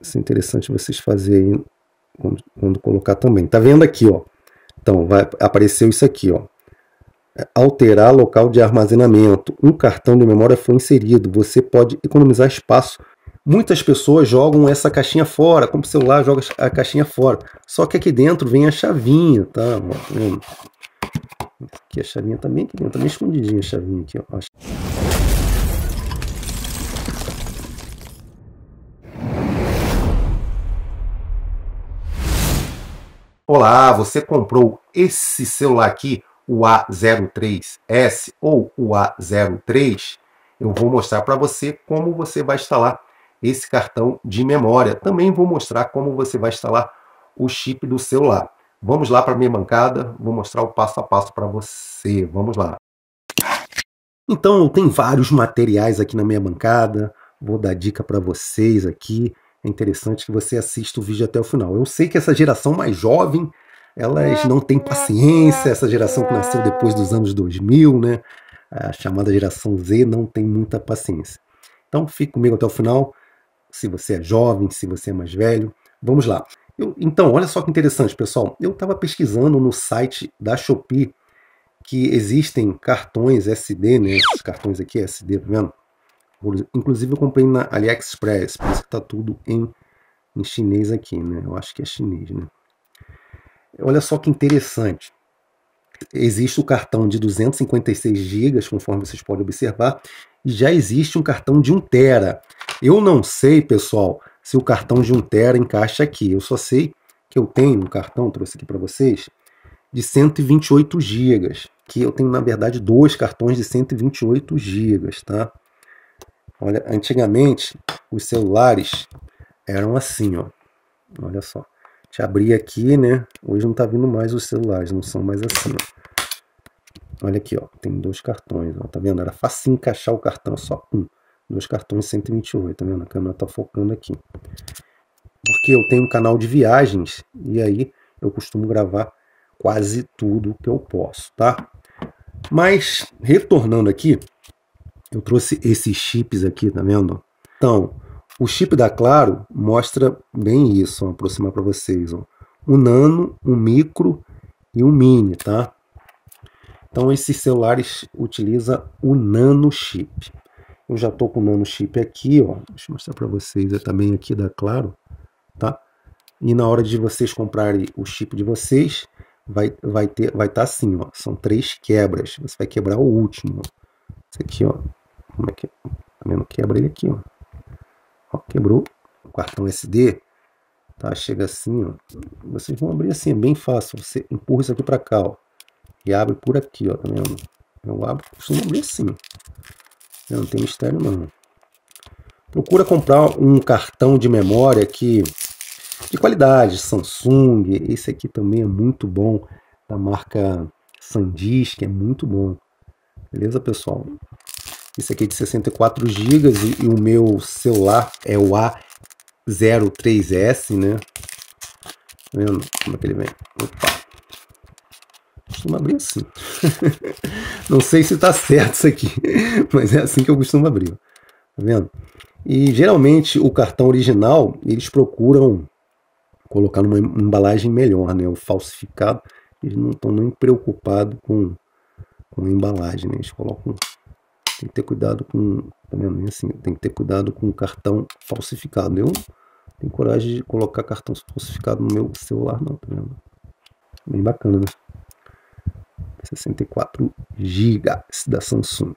Isso é interessante vocês fazerem quando colocar também. Tá vendo aqui, ó? Então, vai aparecer isso aqui, ó. Alterar local de armazenamento. Um cartão de memória foi inserido. Você pode economizar espaço. Muitas pessoas jogam essa caixinha fora. Como o celular joga a caixinha fora. Só que aqui dentro vem a chavinha, tá? Tá vendo? Aqui a chavinha também, aqui dentro, tá bem escondidinha a chavinha aqui, ó. Olá, você comprou esse celular aqui, o A03s ou o A03? Eu vou mostrar para você como você vai instalar esse cartão de memória. Também vou mostrar como você vai instalar o chip do celular. Vamos lá para a minha bancada, vou mostrar o passo a passo para você. Vamos lá. Então, tem vários materiais aqui na minha bancada. Vou dar dica para vocês aqui. É interessante que você assista o vídeo até o final. Eu sei que essa geração mais jovem, elas não têm paciência, essa geração que nasceu depois dos anos 2000, né? A chamada geração Z não tem muita paciência. Então, fique comigo até o final, se você é jovem, se você é mais velho. Vamos lá. Então, olha só que interessante, pessoal. Eu estava pesquisando no site da Shopee que existem cartões SD, né? Esses cartões aqui, SD, tá vendo? Inclusive eu comprei na Aliexpress, por isso que tá tudo em chinês aqui, né? Eu acho que é chinês, né? Olha só que interessante. Existe o cartão de 256 GB, conforme vocês podem observar, e já existe um cartão de 1 TB. Eu não sei, pessoal, se o cartão de 1 TB encaixa aqui. Eu só sei que eu tenho um cartão, trouxe aqui para vocês, de 128 GB, que eu tenho, na verdade, dois cartões de 128 GB, tá? Olha, antigamente os celulares eram assim, ó. Olha só. Te abrir aqui, né? Hoje não tá vindo mais os celulares, não são mais assim, ó. Olha aqui, ó. Tem dois cartões, ó. Tá vendo? Era fácil encaixar o cartão, só um. Dois cartões 128, tá vendo? A câmera tá focando aqui. Porque eu tenho um canal de viagens e aí eu costumo gravar quase tudo que eu posso, tá? Mas, retornando aqui, eu trouxe esses chips aqui, tá vendo? Então, o chip da Claro mostra bem isso, vou aproximar para vocês. Ó. O nano, o micro e o mini, tá? Então, esses celulares utilizam o nano chip. Eu já tô com o nano chip aqui, ó. Deixa eu mostrar para vocês, é também aqui da Claro, tá? E na hora de vocês comprarem o chip de vocês, vai tá assim, ó. São três quebras. Você vai quebrar o último, ó. Aqui, ó, como é que tá vendo? Quebra ele aqui, ó. Ó, quebrou o cartão SD, tá? Chega assim, ó. Vocês vão abrir assim, é bem fácil. Você empurra isso aqui para cá, ó, e abre por aqui, ó, tá vendo? Eu abro, costumo abrir assim. Eu não tem mistério, não. Procura comprar um cartão de memória aqui de qualidade, Samsung. Esse aqui também é muito bom, da marca SanDisk, é muito bom. Beleza, pessoal? Esse aqui é de 64 GB e o meu celular é o A03s, né? Tá vendo como é que ele vem? Opa! Costumo abrir assim. Não sei se tá certo isso aqui, mas é assim que eu costumo abrir. Tá vendo? E geralmente o cartão original, eles procuram colocar numa embalagem melhor, né? O falsificado, eles não estão nem preocupados com embalagem, né? Eles colocam, tem que ter cuidado com, tá vendo? Assim, tem que ter cuidado com o cartão falsificado. Eu tenho coragem de colocar cartão falsificado no meu celular, não, tá vendo? Bem bacana, né? 64 GB da Samsung.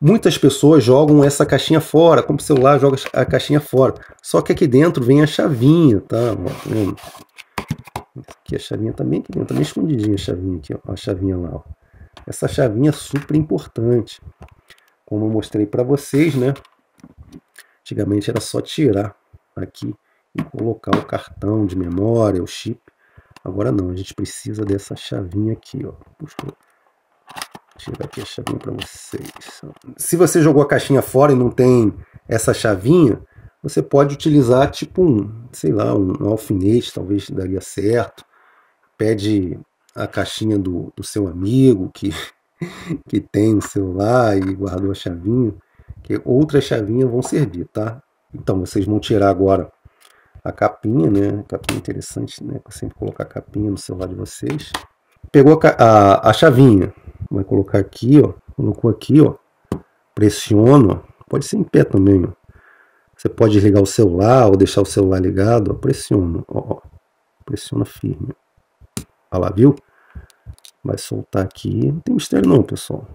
Muitas pessoas jogam essa caixinha fora, como o celular joga a caixinha fora. Só que aqui dentro vem a chavinha, tá? Ó, tá vendo? Aqui a chavinha também, aqui dentro, também escondidinha a chavinha aqui, ó, a chavinha lá, ó. Essa chavinha é super importante. Como eu mostrei para vocês, né? Antigamente era só tirar aqui e colocar o cartão de memória, o chip. Agora não, a gente precisa dessa chavinha aqui, ó. Deixa eu tirar aqui a chavinha para vocês. Se você jogou a caixinha fora e não tem essa chavinha, você pode utilizar tipo um, sei lá, um alfinete, talvez daria certo. Pede a caixinha do seu amigo que tem no celular e guardou a chavinha, que outras chavinhas vão servir, tá? Então, vocês vão tirar agora a capinha, né? Capinha interessante, né? Sempre colocar a capinha no celular de vocês. Pegou a chavinha, vai colocar aqui, ó. Colocou aqui, ó. Pressiona, ó. Pode ser em pé também, ó. Você pode desligar o celular ou deixar o celular ligado, ó. Pressiona, ó. Pressiona firme. Olha lá, viu? Vai soltar aqui. Não tem mistério não, pessoal.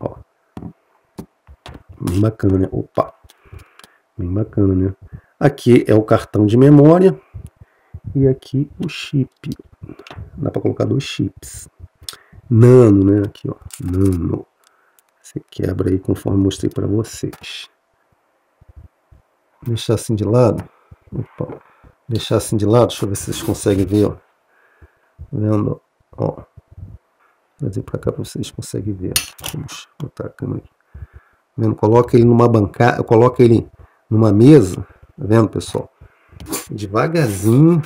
Ó. Bem bacana, né? Opa. Bem bacana, né? Aqui é o cartão de memória. E aqui o chip. Dá para colocar 2 chips. Nano, né? Aqui, ó. Nano. Você quebra aí conforme mostrei para vocês. Deixar assim de lado. Opa. Deixar assim de lado. Deixa eu ver se vocês conseguem ver, ó. Vendo, ó. Vou trazer para cá para vocês conseguem ver. Vamos botar a câmera aqui. Vendo? Coloca ele numa bancada, coloca ele numa mesa, tá vendo, pessoal? Devagarzinho.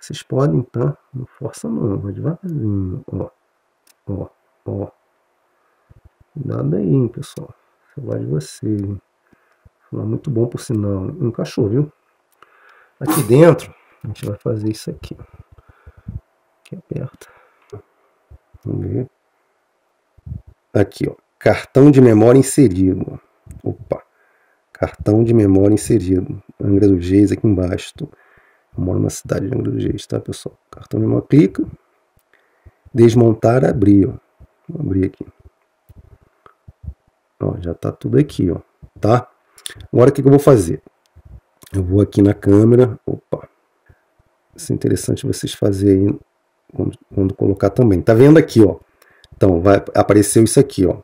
Vocês podem, tá? Não força não, vai devagarzinho, ó. Ó, ó. Cuidado aí, hein, pessoal. O celular de vocês, hein? Muito bom por sinal. Encaixou, viu? Aqui dentro, a gente vai fazer isso aqui. Aqui aperta. Vamos ver. Aqui, ó. Cartão de memória inserido. Opa. Cartão de memória inserido. Angra do Gês aqui embaixo. Eu moro na cidade de Angra do Gês, tá, pessoal? Cartão de memória, clica. Desmontar, abrir, ó. Vou abrir aqui. Ó, já tá tudo aqui, ó. Tá? Agora o que eu vou fazer? Eu vou aqui na câmera. Opa. Isso é interessante vocês fazerem aí quando colocar também. Tá vendo aqui, ó? Então, vai aparecer isso aqui, ó.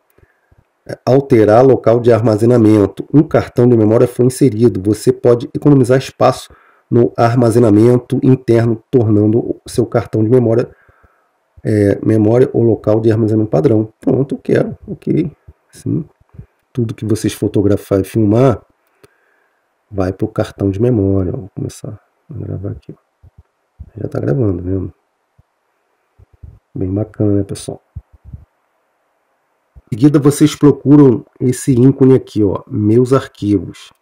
Alterar local de armazenamento. Um cartão de memória foi inserido. Você pode economizar espaço no armazenamento interno, tornando o seu cartão de memória, memória ou local de armazenamento padrão. Pronto, eu quero. Ok. Sim. Tudo que vocês fotografar e filmar vai para o cartão de memória. Vou começar a gravar aqui. Já está gravando, vendo? Bem bacana, né, pessoal? Em seguida vocês procuram esse ícone aqui, ó, meus arquivos.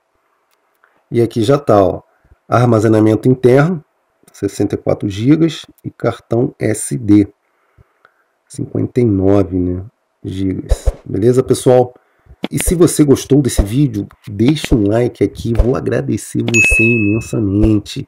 E aqui já tá, ó, armazenamento interno, 64 GB e cartão SD, 59, né, GB. Beleza, pessoal? E se você gostou desse vídeo, deixa um like aqui, vou agradecer você imensamente.